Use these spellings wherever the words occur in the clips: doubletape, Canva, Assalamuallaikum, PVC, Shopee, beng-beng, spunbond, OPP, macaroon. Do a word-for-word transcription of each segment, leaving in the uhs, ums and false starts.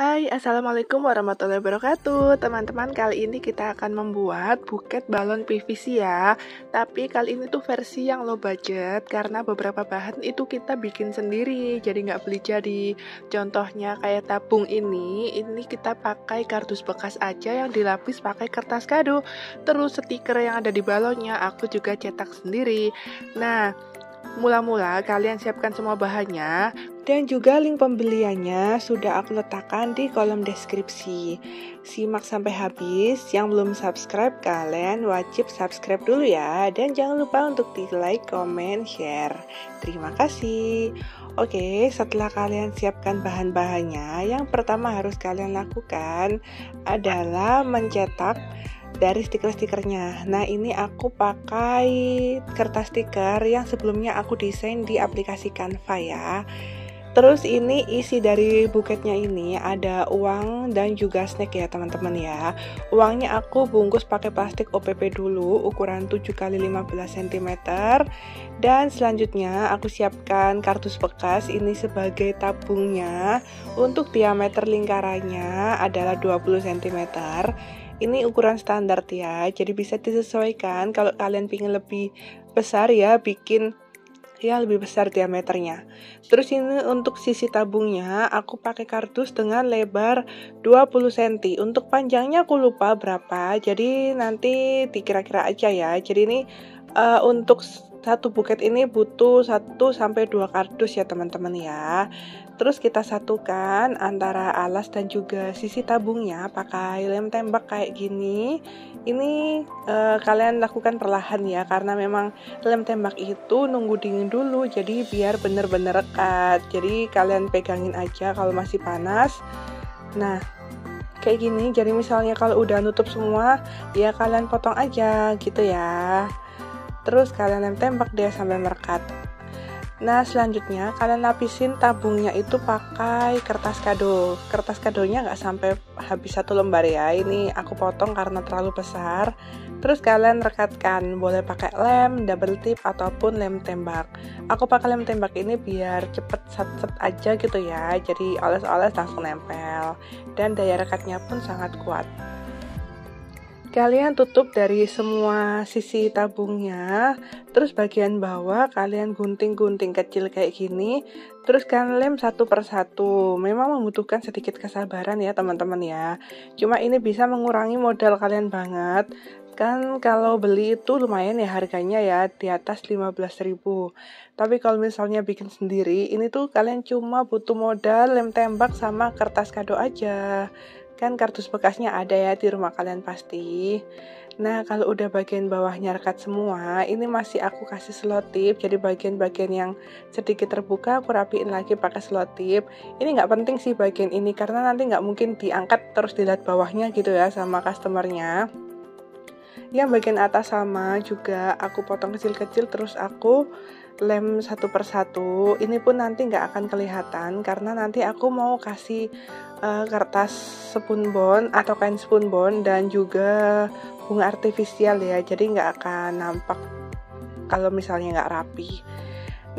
Hai, assalamualaikum warahmatullahi wabarakatuh. Teman-teman, kali ini kita akan membuat buket balon P V C ya. Tapi kali ini tuh versi yang low budget, karena beberapa bahan itu kita bikin sendiri, jadi nggak beli jadi. Contohnya kayak tabung ini, ini kita pakai kardus bekas aja yang dilapis pakai kertas kado. Terus stiker yang ada di balonnya aku juga cetak sendiri. Nah, mula-mula kalian siapkan semua bahannya. Dan juga link pembeliannya sudah aku letakkan di kolom deskripsi. Simak sampai habis, yang belum subscribe kalian wajib subscribe dulu ya. Dan jangan lupa untuk di like, comment, share. Terima kasih. Oke, setelah kalian siapkan bahan-bahannya, yang pertama harus kalian lakukan adalah mencetak dari stiker-stikernya. Nah, ini aku pakai kertas stiker yang sebelumnya aku desain di aplikasi Canva ya. Terus ini isi dari buketnya ini ada uang dan juga snack ya teman-teman ya. Uangnya aku bungkus pakai plastik O P P dulu ukuran tujuh kali lima belas sentimeter. Dan selanjutnya aku siapkan kardus bekas ini sebagai tabungnya. Untuk diameter lingkarannya adalah dua puluh sentimeter. Ini ukuran standar ya, jadi bisa disesuaikan kalau kalian pingin lebih besar ya, bikin ya lebih besar diameternya. Terus ini untuk sisi tabungnya aku pakai kardus dengan lebar dua puluh sentimeter. Untuk panjangnya aku lupa berapa, jadi nanti dikira-kira aja ya. Jadi ini uh, untuk satu buket ini butuh satu sampai dua kardus ya teman-teman ya. Terus kita satukan antara alas dan juga sisi tabungnya pakai lem tembak kayak gini. Ini eh, kalian lakukan perlahan ya, karena memang lem tembak itu nunggu dingin dulu, jadi biar bener-bener rekat. Jadi kalian pegangin aja kalau masih panas. Nah, kayak gini. Jadi misalnya kalau udah nutup semua ya kalian potong aja gitu ya. Terus kalian lem tembak dia sampai merekat. Nah, selanjutnya kalian lapisin tabungnya itu pakai kertas kado. Kertas kadonya nggak sampai habis satu lembar ya. Ini aku potong karena terlalu besar. Terus kalian rekatkan, boleh pakai lem, double tip ataupun lem tembak. Aku pakai lem tembak ini biar cepet set-set aja gitu ya. Jadi oles-oles langsung nempel dan daya rekatnya pun sangat kuat. Kalian tutup dari semua sisi tabungnya, terus bagian bawah kalian gunting-gunting kecil kayak gini, terus kalian lem satu persatu. Memang membutuhkan sedikit kesabaran ya teman-teman ya, cuma ini bisa mengurangi modal kalian banget. Kan kalau beli itu lumayan ya harganya ya, di atas lima belas ribu. Tapi kalau misalnya bikin sendiri, ini tuh kalian cuma butuh modal lem tembak sama kertas kado aja. Kan kardus bekasnya ada ya di rumah kalian pasti. Nah, kalau udah bagian bawahnya rekat semua, ini masih aku kasih selotip. Jadi bagian-bagian yang sedikit terbuka aku rapiin lagi pakai selotip. Ini nggak penting sih bagian ini, karena nanti nggak mungkin diangkat terus dilihat bawahnya gitu ya sama customernya. Yang bagian atas sama juga aku potong kecil-kecil, terus aku lem satu persatu. Ini pun nanti nggak akan kelihatan karena nanti aku mau kasih uh, kertas spunbond atau kain spunbond dan juga bunga artifisial ya, jadi nggak akan nampak kalau misalnya nggak rapi.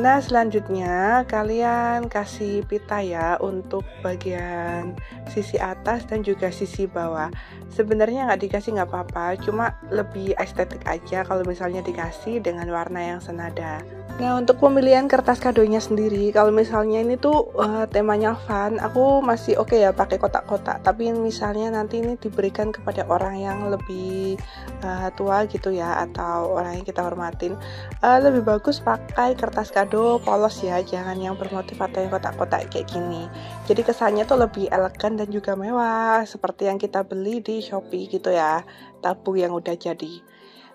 Nah, selanjutnya kalian kasih pita ya untuk bagian sisi atas dan juga sisi bawah. Sebenarnya nggak dikasih nggak apa-apa, cuma lebih estetik aja kalau misalnya dikasih dengan warna yang senada. Nah, untuk pemilihan kertas kadonya sendiri, kalau misalnya ini tuh uh, temanya fun, aku masih oke okay ya pakai kotak-kotak. Tapi misalnya nanti ini diberikan kepada orang yang lebih uh, tua gitu ya, atau orang yang kita hormatin, uh, lebih bagus pakai kertas kado polos ya, jangan yang bermotif atau yang kotak-kotak kayak gini. Jadi kesannya tuh lebih elegan dan juga mewah, seperti yang kita beli di Shopee gitu ya, tabung yang udah jadi.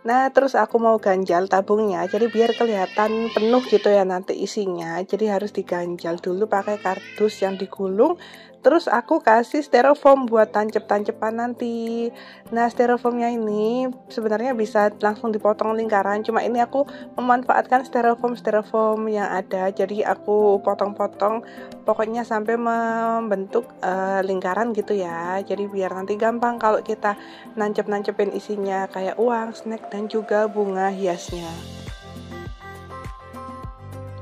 Nah, terus aku mau ganjal tabungnya, jadi biar kelihatan penuh gitu ya nanti isinya. Jadi harus diganjal dulu pakai kardus yang digulung. Terus aku kasih styrofoam buat tancep-tancepan nanti. Nah, styrofoamnya ini sebenarnya bisa langsung dipotong lingkaran, cuma ini aku memanfaatkan styrofoam-styrofoam yang ada. Jadi aku potong-potong pokoknya sampai membentuk uh, lingkaran gitu ya. Jadi biar nanti gampang kalau kita nancep-nancepin isinya kayak uang, snack, dan juga bunga hiasnya.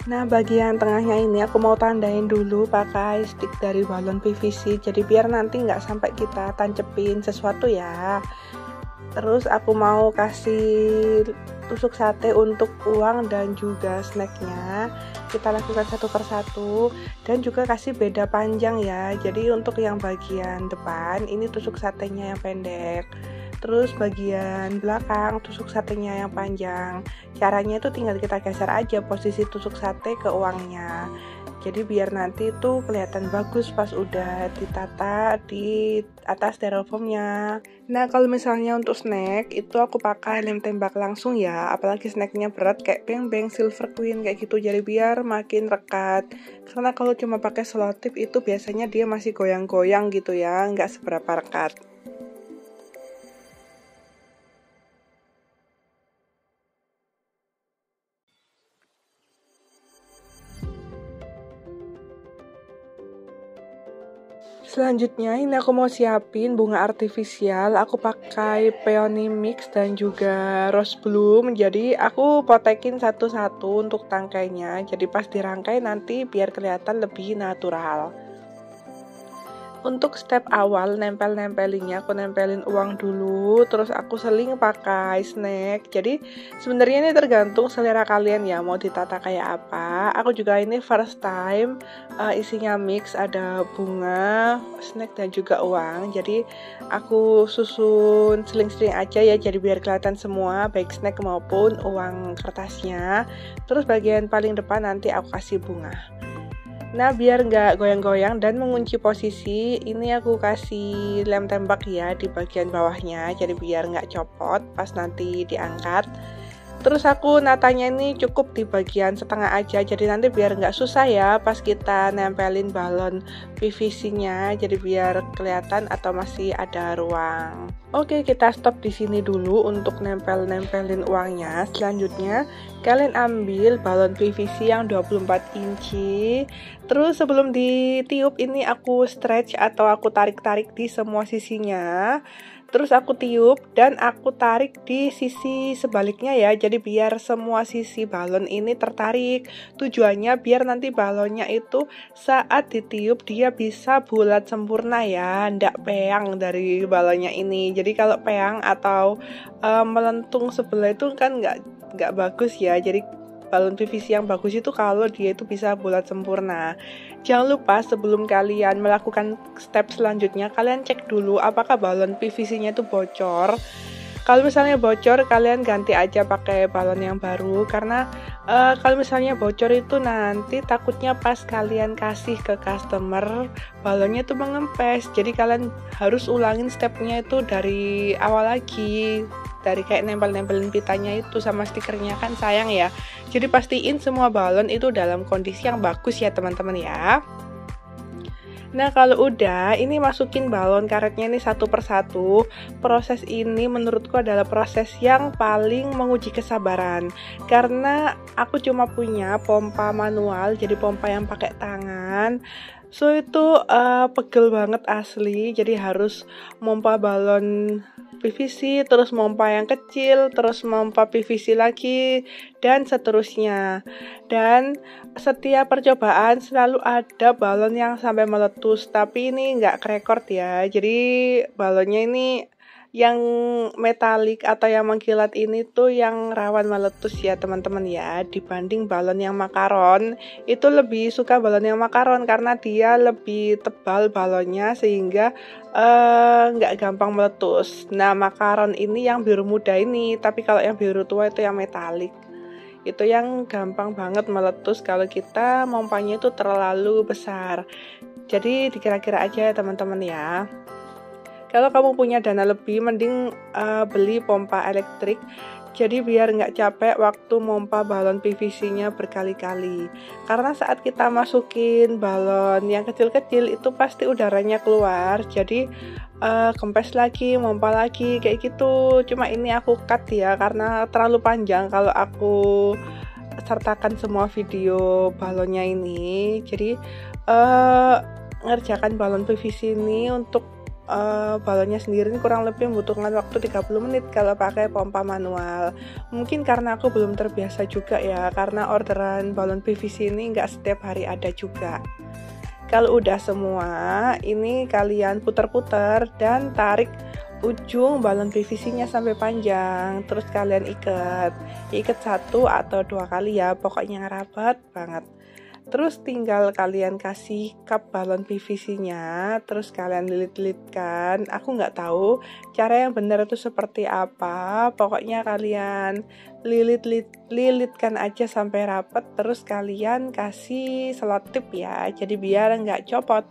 Nah, bagian tengahnya ini aku mau tandain dulu pakai stick dari balon P V C, jadi biar nanti nggak sampai kita tancepin sesuatu ya. Terus aku mau kasih tusuk sate untuk uang dan juga snacknya. Kita lakukan satu persatu dan juga kasih beda panjang ya. Jadi untuk yang bagian depan ini tusuk satenya yang pendek, terus bagian belakang tusuk satenya yang panjang. Caranya itu tinggal kita geser aja posisi tusuk sate ke uangnya, jadi biar nanti itu kelihatan bagus pas udah ditata di atas styrofoamnya. Nah, kalau misalnya untuk snack itu aku pakai lem tembak langsung ya, apalagi snacknya berat kayak Bang Bang, Silver Queen kayak gitu, jadi biar makin rekat. Karena kalau cuma pakai selotip itu biasanya dia masih goyang-goyang gitu ya, nggak seberapa rekat. Selanjutnya ini aku mau siapin bunga artifisial. Aku pakai peony mix dan juga rose bloom. Jadi aku potekin satu-satu untuk tangkainya, jadi pas dirangkai nanti biar kelihatan lebih natural. Untuk step awal nempel-nempelinnya aku nempelin uang dulu, terus aku seling pakai snack. Jadi sebenarnya ini tergantung selera kalian ya, mau ditata kayak apa. Aku juga ini first time, uh, isinya mix, ada bunga, snack dan juga uang. Jadi aku susun seling-seling aja ya, jadi biar kelihatan semua, baik snack maupun uang kertasnya. Terus bagian paling depan nanti aku kasih bunga. Nah, biar nggak goyang-goyang dan mengunci posisi, ini aku kasih lem tembak ya di bagian bawahnya, jadi biar nggak copot pas nanti diangkat. Terus aku natanya ini cukup di bagian setengah aja, jadi nanti biar nggak susah ya pas kita nempelin balon P V C-nya, jadi biar kelihatan atau masih ada ruang. Oke, kita stop di sini dulu untuk nempel-nempelin uangnya. Selanjutnya, kalian ambil balon P V C yang dua puluh empat inci. Terus sebelum ditiup ini aku stretch atau aku tarik-tarik di semua sisinya. Terus aku tiup dan aku tarik di sisi sebaliknya ya, jadi biar semua sisi balon ini tertarik. Tujuannya biar nanti balonnya itu saat ditiup dia bisa bulat sempurna ya, ndak peyang dari balonnya ini. Jadi kalau peyang atau e, melentung sebelah itu kan nggak nggak bagus ya. Jadi balon P V C yang bagus itu kalau dia itu bisa bulat sempurna. Jangan lupa sebelum kalian melakukan step selanjutnya, kalian cek dulu apakah balon P V C-nya itu bocor. Kalau misalnya bocor, kalian ganti aja pakai balon yang baru, karena uh, kalau misalnya bocor itu nanti takutnya pas kalian kasih ke customer balonnya itu mengempes. Jadi kalian harus ulangin stepnya itu dari awal lagi, dari kayak nempel-nempelin pitanya itu sama stikernya, kan sayang ya. Jadi pastiin semua balon itu dalam kondisi yang bagus ya teman-teman ya. Nah, kalau udah, ini masukin balon karetnya ini satu persatu. Proses ini menurutku adalah proses yang paling menguji kesabaran, karena aku cuma punya pompa manual, jadi pompa yang pakai tangan. So itu uh, pegel banget asli, jadi harus mompa balon P V C, terus mompa yang kecil, terus mompa P V C lagi, dan seterusnya. Dan setiap percobaan selalu ada balon yang sampai meletus, tapi ini nggak kerekord ya. Jadi balonnya ini yang metalik atau yang mengkilat ini tuh yang rawan meletus ya teman-teman ya, dibanding balon yang makaron. Itu lebih suka balon yang makaron karena dia lebih tebal balonnya, sehingga nggak uh, gampang meletus. Nah, makaron ini yang biru muda ini, tapi kalau yang biru tua itu yang metalik, itu yang gampang banget meletus kalau kita mompanya itu terlalu besar. Jadi dikira-kira aja ya teman-teman ya. Kalau kamu punya dana lebih, mending uh, beli pompa elektrik, jadi biar nggak capek waktu mompa balon P V C-nya berkali-kali. Karena saat kita masukin balon yang kecil-kecil itu pasti udaranya keluar, jadi uh, kempes lagi, mompa lagi, kayak gitu. Cuma ini aku cut ya, karena terlalu panjang kalau aku sertakan semua video balonnya ini. Jadi uh, ngerjakan balon P V C ini untuk Uh, balonnya sendiri kurang lebih membutuhkan waktu tiga puluh menit kalau pakai pompa manual. Mungkin karena aku belum terbiasa juga ya, karena orderan balon P V C ini nggak setiap hari ada juga. Kalau udah semua, ini kalian puter-puter dan tarik ujung balon P V C-nya sampai panjang, terus kalian ikat. Ikat satu atau dua kali ya, pokoknya rapat banget. Terus tinggal kalian kasih cup balon P V C-nya, terus kalian lilit-lilitkan. Aku nggak tahu cara yang benar itu seperti apa, pokoknya kalian lilit-lilitkan aja sampai rapet, terus kalian kasih selotip ya, jadi biar nggak copot.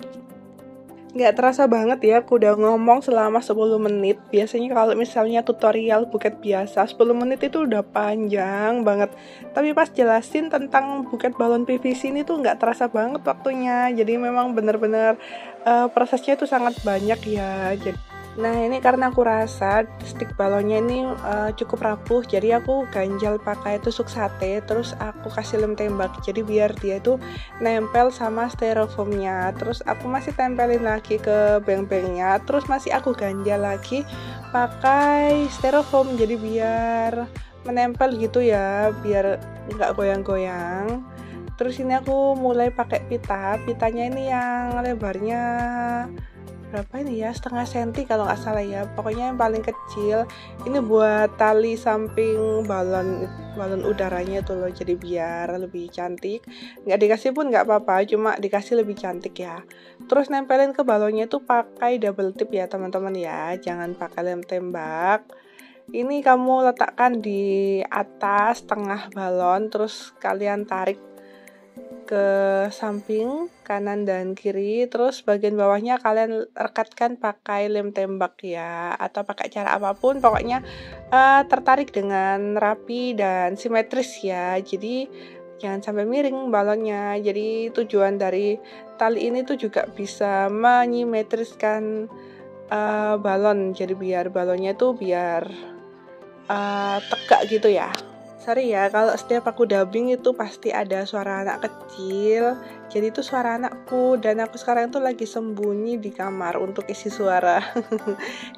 Nggak terasa banget ya, aku udah ngomong selama sepuluh menit. Biasanya kalau misalnya tutorial buket biasa, sepuluh menit itu udah panjang banget. Tapi pas jelasin tentang buket balon P V C ini tuh nggak terasa banget waktunya. Jadi memang bener-bener uh, prosesnya itu sangat banyak ya. Jadi, nah ini karena aku rasa stick balonnya ini uh, cukup rapuh, jadi aku ganjal pakai tusuk sate, terus aku kasih lem tembak, jadi biar dia itu nempel sama styrofoamnya. Terus aku masih tempelin lagi ke beng-bengnya, terus masih aku ganjal lagi pakai styrofoam, jadi biar menempel gitu ya, biar nggak goyang-goyang. Terus ini aku mulai pakai pita, pitanya ini yang lebarnya berapa ini ya, setengah senti kalau nggak salah ya, pokoknya yang paling kecil ini buat tali samping balon balon udaranya tuh loh, jadi biar lebih cantik. Nggak dikasih pun nggak apa-apa, cuma dikasih lebih cantik ya. Terus nempelin ke balonnya tuh pakai double tip ya teman-teman ya, jangan pakai lem tembak. Ini kamu letakkan di atas tengah balon, terus kalian tarik ke samping kanan dan kiri, terus bagian bawahnya kalian rekatkan pakai lem tembak ya, atau pakai cara apapun, pokoknya uh, tertarik dengan rapi dan simetris ya, jadi jangan sampai miring balonnya. Jadi tujuan dari tali ini tuh juga bisa menyimetriskan uh, balon, jadi biar balonnya tuh biar uh, tegak gitu ya. Sorry ya, kalau setiap aku dubbing itu pasti ada suara anak kecil. Jadi itu suara anakku, dan aku sekarang tuh lagi sembunyi di kamar untuk isi suara.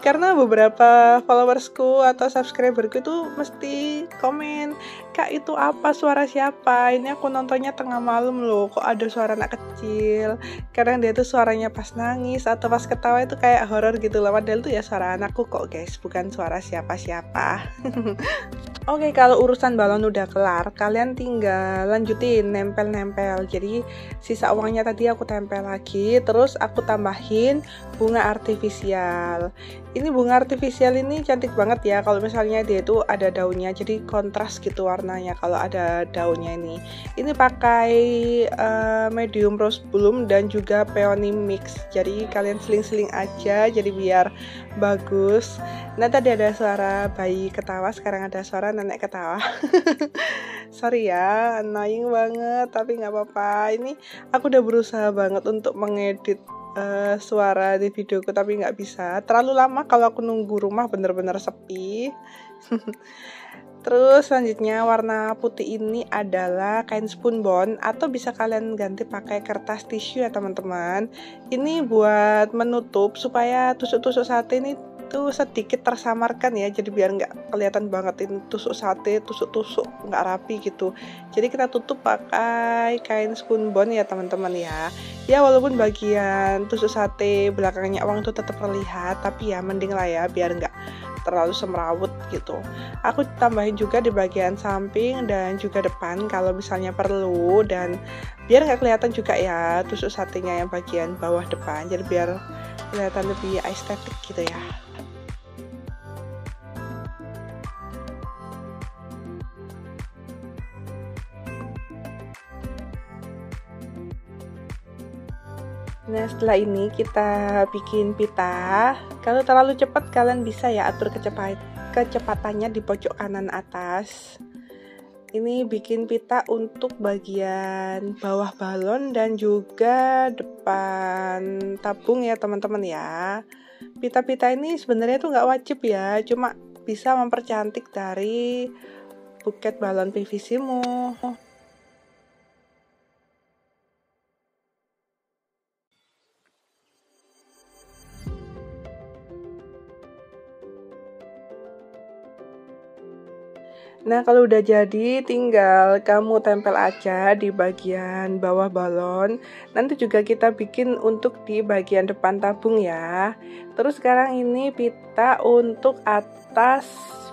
Karena beberapa followersku atau subscriberku itu mesti komen, "Kak, itu apa, suara siapa? Ini aku nontonnya tengah malam loh, kok ada suara anak kecil?" Kadang dia tuh suaranya pas nangis atau pas ketawa, itu kayak horor gitu loh. Padahal tuh ya suara anakku kok guys, bukan suara siapa-siapa. Oke, kalau urusan balon udah kelar, kalian tinggal lanjutin nempel-nempel. Jadi sisa uangnya tadi aku tempel lagi, terus aku tambahin bunga artifisial. Ini bunga artifisial ini cantik banget ya kalau misalnya dia itu ada daunnya, jadi kontras gitu warnanya kalau ada daunnya. Ini ini pakai uh, medium rose bloom dan juga peony mix, jadi kalian seling-seling aja jadi biar bagus. Nah tadi ada suara bayi ketawa, sekarang ada suara nenek ketawa. Sorry ya, annoying banget, tapi nggak apa-apa. Ini aku udah berusaha banget untuk mengedit uh, suara di videoku, tapi nggak bisa. Terlalu lama kalau aku nunggu, rumah bener-bener sepi. Terus selanjutnya warna putih ini adalah kain spunbond, atau bisa kalian ganti pakai kertas tisu ya teman-teman. Ini buat menutup supaya tusuk-tusuk sate ini itu sedikit tersamarkan ya, jadi biar nggak kelihatan banget ini tusuk sate, tusuk-tusuk nggak rapi gitu. Jadi kita tutup pakai kain spunbond ya teman-teman ya. Ya walaupun bagian tusuk sate belakangnya uang itu tetap terlihat, tapi ya mending lah ya biar nggak terlalu semrawut gitu. Aku tambahin juga di bagian samping dan juga depan kalau misalnya perlu, dan biar nggak kelihatan juga ya tusuk satenya yang bagian bawah depan, jadi biar kelihatan lebih estetik gitu ya. Nah setelah ini kita bikin pita. Kalau terlalu cepat kalian bisa ya atur kecepat kecepatannya di pojok kanan atas. Ini bikin pita untuk bagian bawah balon dan juga depan tabung ya teman-teman ya. Pita-pita ini sebenarnya tuh nggak wajib ya, cuma bisa mempercantik dari buket balon P V C-mu. Nah, kalau udah jadi tinggal kamu tempel aja di bagian bawah balon. Nanti juga kita bikin untuk di bagian depan tabung ya. Terus sekarang ini pita untuk atas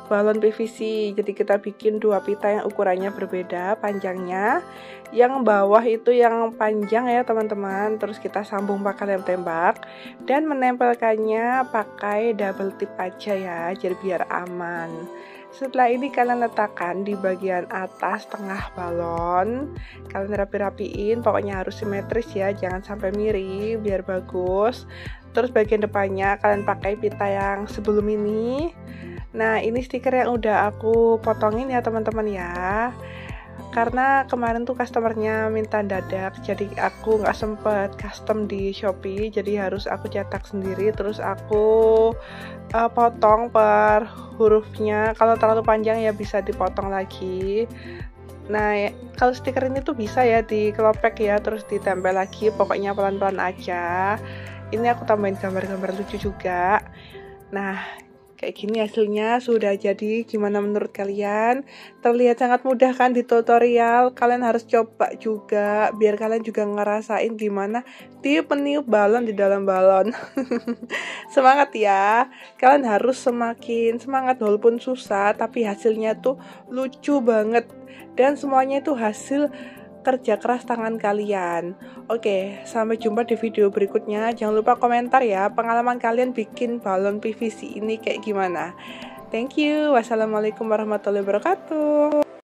balon P V C. Jadi kita bikin dua pita yang ukurannya berbeda panjangnya. Yang bawah itu yang panjang ya teman-teman. Terus kita sambung pakai lem tembak dan menempelkannya pakai double tip aja ya, jadi biar aman. Setelah ini kalian letakkan di bagian atas tengah balon. Kalian rapi-rapiin, pokoknya harus simetris ya, jangan sampai miring biar bagus. Terus bagian depannya kalian pakai pita yang sebelum ini. Nah, ini stiker yang udah aku potongin ya teman-teman ya, karena kemarin tuh customernya minta dadak, jadi aku nggak sempet custom di Shopee, jadi harus aku cetak sendiri. Terus aku uh, potong per hurufnya, kalau terlalu panjang ya bisa dipotong lagi. Nah, kalau stiker ini tuh bisa ya dikelopek ya, terus ditempel lagi, pokoknya pelan-pelan aja. Ini aku tambahin gambar-gambar lucu juga. Nah, kayak gini hasilnya sudah jadi. Gimana menurut kalian? Terlihat sangat mudah kan di tutorial? Kalian harus coba juga biar kalian juga ngerasain gimana tiup-meniup balon di dalam balon. Semangat ya. Kalian harus semakin semangat walaupun susah, tapi hasilnya tuh lucu banget. Dan semuanya itu hasil kerja keras tangan kalian. Oke, sampai jumpa di video berikutnya. Jangan lupa komentar ya pengalaman kalian bikin balon P V C ini kayak gimana. Thank you. Wassalamualaikum warahmatullahi wabarakatuh.